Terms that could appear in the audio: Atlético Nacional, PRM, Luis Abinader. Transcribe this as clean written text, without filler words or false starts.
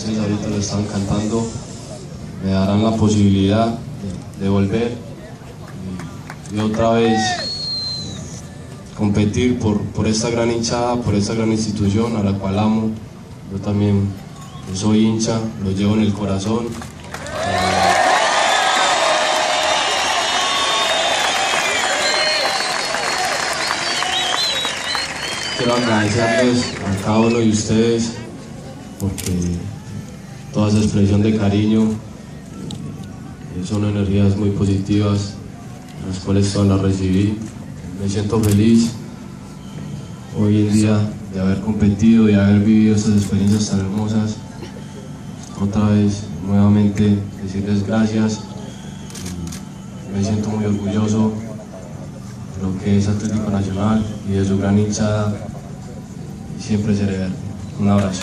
ustedes ahorita lo están cantando, me darán la posibilidad de volver y otra vez competir por esta gran hinchada, por esta gran institución a la cual amo. Yo también soy hincha, lo llevo en el corazón. Quiero agradecerles a cada uno de ustedes porque toda esa expresión de cariño son energías muy positivas, las cuales todas las recibí. Me siento feliz hoy en día de haber competido, de haber vivido estas experiencias tan hermosas. Otra vez, nuevamente, decirles gracias. Me siento muy orgulloso de lo que es Atlético Nacional y de su gran hinchada. Siempre seré verde. Un abrazo.